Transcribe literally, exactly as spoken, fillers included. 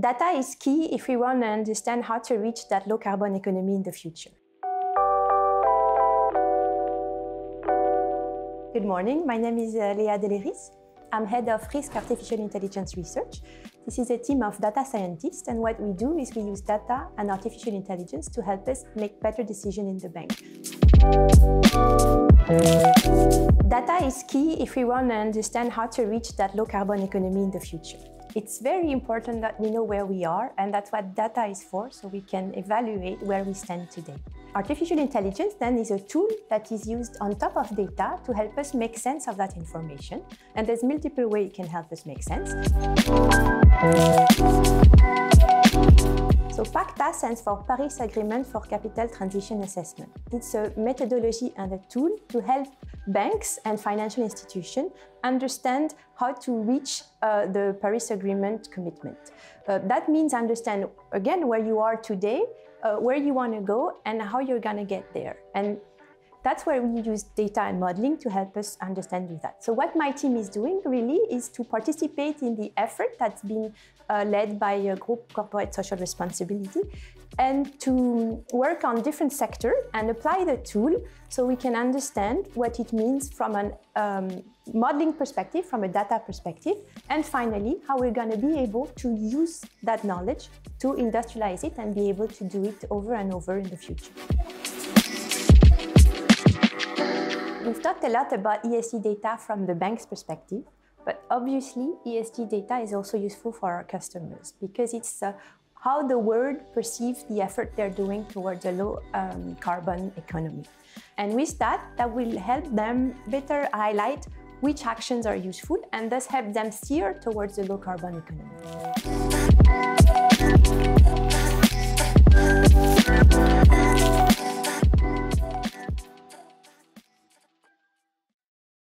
Data is key if we want to understand how to reach that low carbon economy in the future. Good morning, my name is Léa Deleris. I'm head of Risk Artificial Intelligence Research. This is a team of data scientists, and what we do is we use data and artificial intelligence to help us make better decisions in the bank. Data is key if we want to understand how to reach that low carbon economy in the future. It's very important that we know where we are, and that's what data is for, so we can evaluate where we stand today. Artificial intelligence then is a tool that is used on top of data to help us make sense of that information, and there's multiple ways it can help us make sense. So PACTA stands for Paris Agreement for Capital Transition Assessment. It's a methodology and a tool to help banks and financial institutions understand how to reach uh, the Paris Agreement commitment. Uh, that means understand, again, where you are today, uh, where you want to go, and how you're going to get there. And that's where we use data and modeling to help us understand that. So what my team is doing really is to participate in the effort that's been uh, led by a group, Corporate Social Responsibility, and to work on different sectors and apply the tool so we can understand what it means from an um, modeling perspective, from a data perspective, and finally, how we're going to be able to use that knowledge to industrialize it and be able to do it over and over in the future. We've talked a lot about E S G data from the bank's perspective, but obviously E S G data is also useful for our customers because it's uh, how the world perceives the effort they're doing towards a low um, carbon economy. And with that, that will help them better highlight which actions are useful and thus help them steer towards a low carbon economy.